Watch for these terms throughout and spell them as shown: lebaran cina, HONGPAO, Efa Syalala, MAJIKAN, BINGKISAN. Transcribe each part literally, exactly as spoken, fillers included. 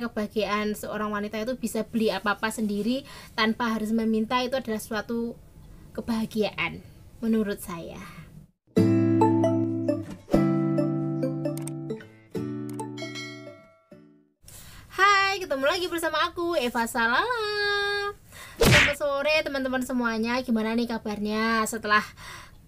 kebahagiaan seorang wanita itu bisa beli apa-apa sendiri tanpa harus meminta, itu adalah suatu kebahagiaan menurut saya. Hai, ketemu lagi bersama aku Efa Syalala. Selamat sore teman-teman semuanya, gimana nih kabarnya setelah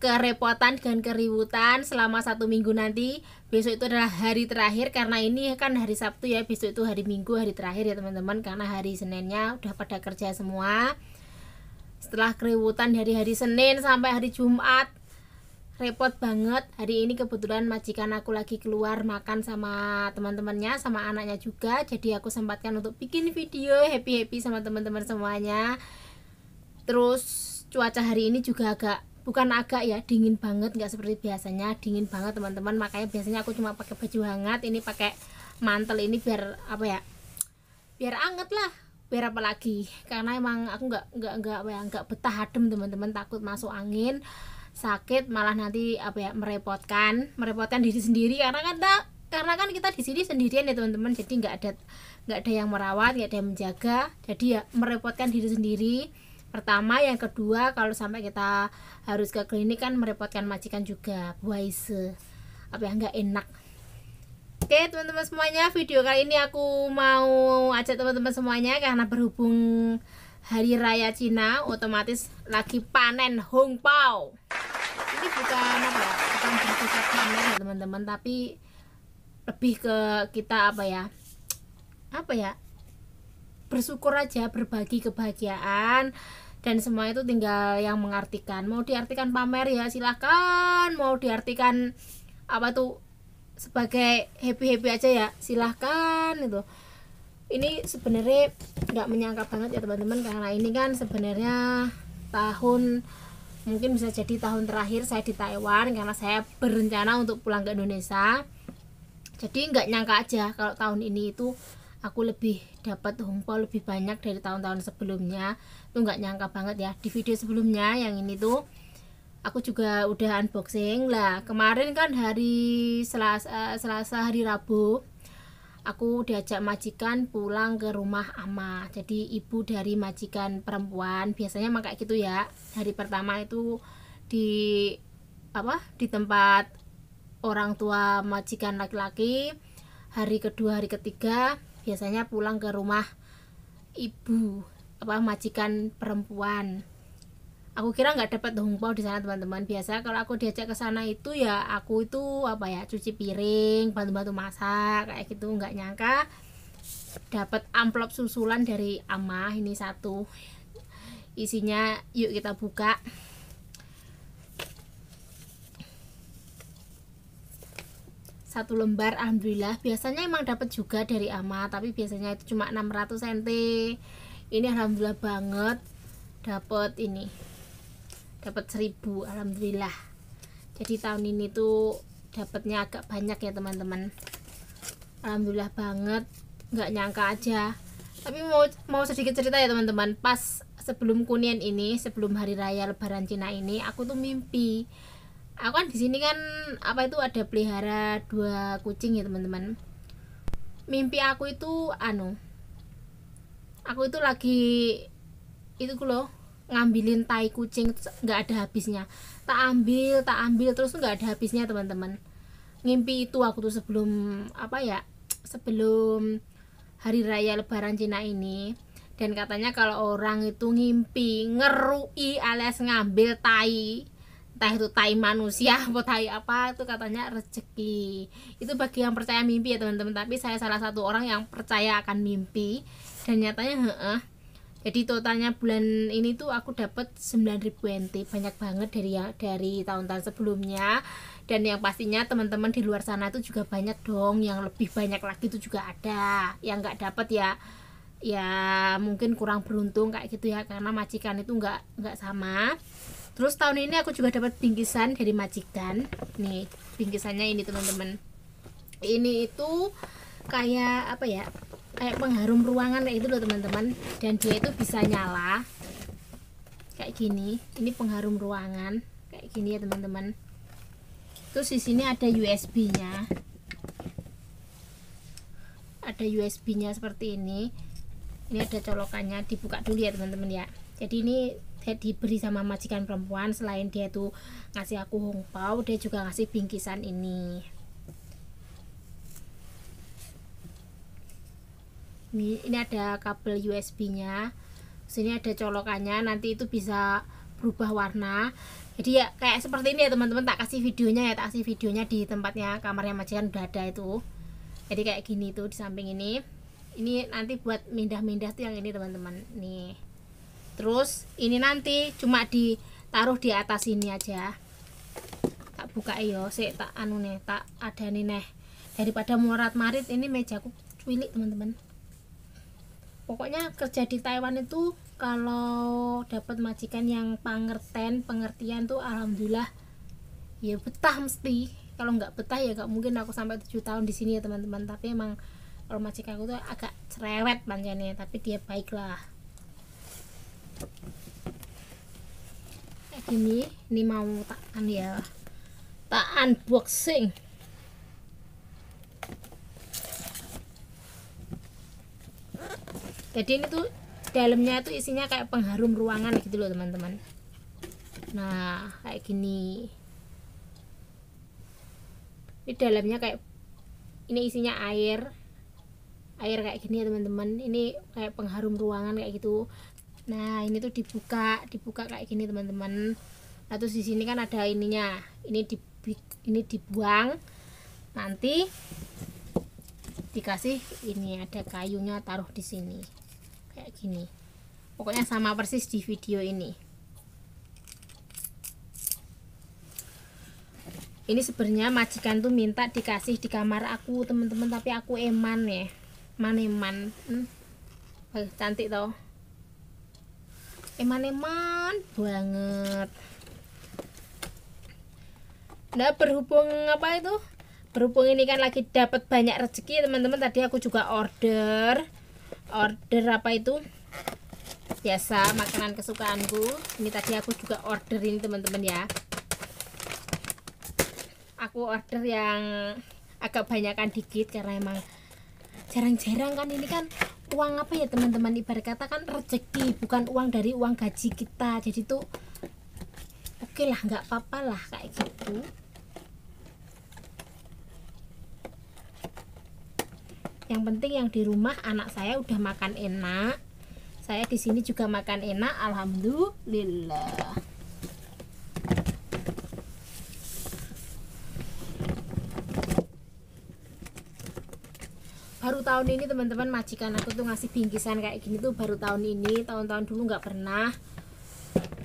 kerepotan dan keributan selama satu minggu nanti? Besok itu adalah hari terakhir, karena ini kan hari Sabtu ya, besok itu hari Minggu, hari terakhir ya teman-teman, karena hari Seninnya udah pada kerja semua. Setelah keributan dari hari Senin sampai hari Jumat, repot banget. Hari ini kebetulan majikan aku lagi keluar makan sama teman-temannya, sama anaknya juga, jadi aku sempatkan untuk bikin video happy-happy sama teman-teman semuanya. Terus cuaca hari ini juga agak, bukan agak ya, dingin banget, nggak seperti biasanya, dingin banget teman-teman. Makanya biasanya aku cuma pakai baju hangat, ini pakai mantel ini biar apa ya, biar anget lah, biar apa lagi, karena emang aku nggak nggak nggak apa ya, nggak betah adem teman-teman, takut masuk angin, sakit, malah nanti apa ya, merepotkan merepotkan diri sendiri, karena kan tak, karena kan kita di sini sendirian ya teman-teman, jadi nggak ada nggak ada yang merawat, nggak ada yang menjaga, jadi ya merepotkan diri sendiri. Pertama, yang kedua, kalau sampai kita harus ke klinik kan merepotkan majikan juga, buaise, apa ya, nggak enak. Oke teman-teman semuanya, video kali ini aku mau ajak teman-teman semuanya, karena berhubung hari raya Cina, otomatis lagi panen hongpao. Ini bukan apa ya, bukan berkisah panen ya teman-teman, tapi lebih ke kita apa ya, apa ya, bersyukur aja, berbagi kebahagiaan, dan semua itu tinggal yang mengartikan. Mau diartikan pamer ya silahkan, mau diartikan apa tuh sebagai happy-happy aja ya silahkan itu. Ini sebenarnya nggak menyangka banget ya teman-teman, karena ini kan sebenarnya tahun, mungkin bisa jadi tahun terakhir saya di Taiwan, karena saya berencana untuk pulang ke Indonesia. Jadi nggak nyangka aja kalau tahun ini itu aku lebih dapat hongpao lebih banyak dari tahun-tahun sebelumnya. Tuh nggak nyangka banget ya. Di video sebelumnya yang ini tuh aku juga udah unboxing lah. Kemarin kan hari Selasa, Selasa hari Rabu, aku diajak majikan pulang ke rumah ama. Jadi ibu dari majikan perempuan. Biasanya emang kayak gitu ya. Hari pertama itu di apa? Di tempat orang tua majikan laki-laki. Hari kedua, hari ketiga biasanya pulang ke rumah ibu apa majikan perempuan. Aku kira nggak dapat hongpao di sana teman-teman. Biasa kalau aku diajak ke sana itu ya aku itu apa ya, cuci piring, bantu-bantu masak kayak gitu. Nggak nyangka dapat amplop susulan dari ama. Ini satu isinya, yuk kita buka. Satu lembar, alhamdulillah. Biasanya emang dapat juga dari ama, tapi biasanya itu cuma enam ratus sentimeter. Ini alhamdulillah banget dapat ini. Dapat seribu, alhamdulillah. Jadi tahun ini tuh dapatnya agak banyak ya, teman-teman. Alhamdulillah banget, nggak nyangka aja. Tapi mau mau sedikit cerita ya, teman-teman. Pas sebelum Kunian ini, sebelum hari raya Lebaran Cina ini, aku tuh mimpi. Aku kan di sini kan apa itu ada pelihara dua kucing ya teman-teman. Mimpi aku itu anu, aku itu lagi itu loh ngambilin tai kucing, nggak ada habisnya. Tak ambil, tak ambil terus nggak ada habisnya teman-teman. Mimpi itu aku tuh sebelum apa ya, sebelum hari raya Lebaran Cina ini. Dan katanya kalau orang itu ngimpi ngerui alias ngambil tai, entah itu tai manusia atau tai apa, itu katanya rezeki. Itu bagi yang percaya mimpi ya teman-teman, tapi saya salah satu orang yang percaya akan mimpi, dan nyatanya heeh. Jadi totalnya bulan ini tuh aku dapat sembilan ribu N T, banyak banget dari dari tahun-tahun sebelumnya. Dan yang pastinya teman-teman di luar sana itu juga banyak dong, yang lebih banyak lagi itu juga ada yang nggak dapat ya, ya mungkin kurang beruntung kayak gitu ya, karena majikan itu nggak nggak sama. Terus tahun ini aku juga dapat bingkisan dari majikan. Nih, bingkisannya ini teman-teman. Ini itu kayak apa ya? Kayak pengharum ruangan kayak itu loh teman-teman. Dan dia itu bisa nyala kayak gini. Ini pengharum ruangan kayak gini ya teman-teman. Terus di sini ada U S B-nya. ada U S B-nya seperti ini. Ini ada colokannya, dibuka dulu ya teman-teman ya. Jadi ini saya diberi sama majikan perempuan, selain dia tuh ngasih aku hongpao, dia juga ngasih bingkisan ini. Ini, ini ada kabel U S B-nya. Sini ada colokannya, nanti itu bisa berubah warna. Jadi ya kayak seperti ini ya teman-teman, tak kasih videonya ya, tak kasih videonya di tempatnya kamarnya majikan udah ada itu. Jadi kayak gini tuh di samping ini. Ini nanti buat mindah-mindah tuh yang ini teman-teman. Nih. Terus ini nanti cuma ditaruh di atas ini aja. Tak buka yo, sik tak anu nih, tak ada nih neh. Daripada murat-marit, ini mejaku cuilik teman-teman. Pokoknya kerja di Taiwan itu kalau dapat majikan yang pengertian pengertian tuh alhamdulillah ya, betah mesti. Kalau nggak betah ya nggak mungkin aku sampai tujuh tahun di sini ya teman-teman. Tapi emang kalau majikan aku tuh agak cerewet panjangnya, tapi dia baik lah. Kayak gini, ini mau tak an ya, tak unboxing. Jadi ini tuh dalamnya itu isinya kayak pengharum ruangan gitu loh teman-teman. Nah kayak gini. Ini dalamnya kayak ini isinya air, air kayak gini ya teman-teman. Ini kayak pengharum ruangan kayak gitu. Nah ini tuh dibuka, dibuka kayak gini teman-teman. Nah, terus di sini kan ada ininya. Ini di ini dibuang, nanti dikasih ini ada kayunya, taruh di sini kayak gini. Pokoknya sama persis di video ini. Ini sebenarnya majikan tuh minta dikasih di kamar aku teman-teman, tapi aku eman ya, eman-eman. hmm. Oh, cantik toh, eman-eman banget. Nah berhubung apa itu, berhubung ini kan lagi dapat banyak rezeki teman-teman, tadi aku juga order order apa itu, biasa makanan kesukaanku. Ini tadi aku juga order ini teman-teman ya, aku order yang agak banyakan dikit karena emang jarang-jarang kan. Ini kan uang apa ya teman-teman, ibarat kata kan rezeki, bukan uang dari uang gaji kita. Jadi tuh oke okay lah, nggak apa-apa lah kayak gitu. Yang penting yang di rumah anak saya udah makan enak, saya di sini juga makan enak, alhamdulillah. Baru tahun ini teman-teman majikan aku tuh ngasih bingkisan kayak gini tuh baru tahun ini. Tahun-tahun dulu nggak pernah.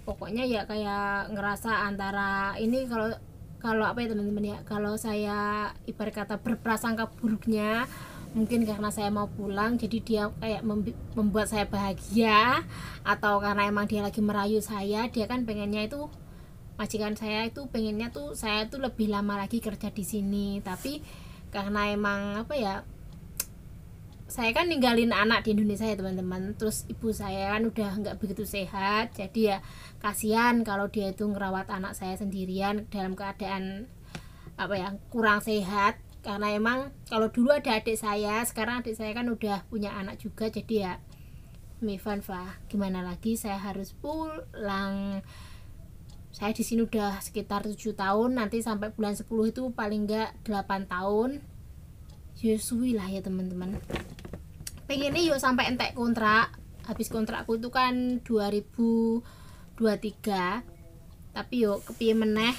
Pokoknya ya kayak ngerasa antara ini, kalau kalau apa ya teman-teman ya, kalau saya ibarat kata berprasangka buruknya, mungkin karena saya mau pulang jadi dia kayak membuat saya bahagia, atau karena emang dia lagi merayu saya. Dia kan pengennya itu, majikan saya itu pengennya tuh saya tuh lebih lama lagi kerja di sini, tapi karena emang apa ya, saya kan ninggalin anak di Indonesia ya teman-teman. Terus ibu saya kan udah nggak begitu sehat, jadi ya kasihan kalau dia itu ngerawat anak saya sendirian dalam keadaan apa ya, kurang sehat. Karena emang kalau dulu ada adik saya, sekarang adik saya kan udah punya anak juga, jadi ya Mifan Fah, gimana lagi saya harus pulang. Saya di sini udah sekitar tujuh tahun, nanti sampai bulan sepuluh itu paling enggak delapan tahun. Yusui lah ya teman-teman. Pengennya yuk sampai entek kontrak. Habis kontrakku itu kan dua ribu dua puluh tiga. Tapi yuk kepiye meneh,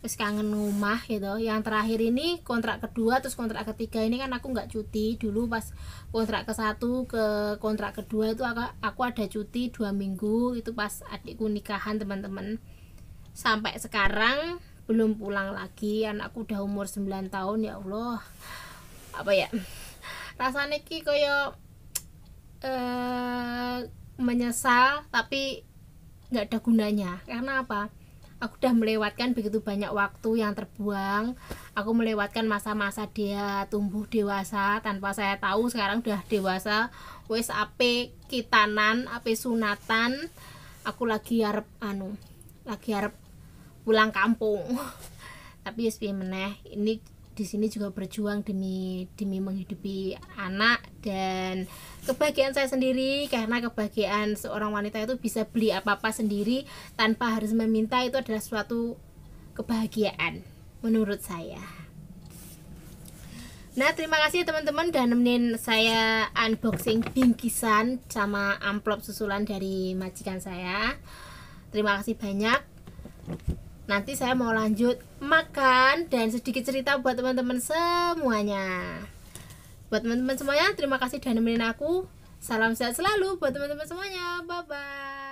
terus kangen rumah gitu. Yang terakhir ini kontrak kedua, terus kontrak ketiga ini kan aku nggak cuti. Dulu pas kontrak ke satu ke kontrak kedua itu aku, aku ada cuti dua minggu itu pas adikku nikahan teman-teman. Sampai sekarang belum pulang lagi. Anakku udah umur sembilan tahun, ya Allah, apa ya rasanya ki koyo eh, menyesal tapi nggak ada gunanya. Karena apa, aku udah melewatkan begitu banyak waktu yang terbuang. Aku melewatkan masa-masa dia tumbuh dewasa tanpa saya tahu. Sekarang udah dewasa, wis ape kitanan, ape sunatan. Aku lagi harap anu, lagi harap pulang kampung. Tapi wis piye meneh, ini di sini juga berjuang demi demi menghidupi anak dan kebahagiaan saya sendiri, karena kebahagiaan seorang wanita itu bisa beli apa-apa sendiri tanpa harus meminta, itu adalah suatu kebahagiaan menurut saya. Nah, terima kasih teman-teman udah nemenin saya unboxing bingkisan sama amplop susulan dari majikan saya. Terima kasih banyak. Nanti saya mau lanjut makan dan sedikit cerita buat teman-teman semuanya. Buat teman-teman semuanya, terima kasih sudah nemenin aku. Salam sehat selalu buat teman-teman semuanya. Bye-bye.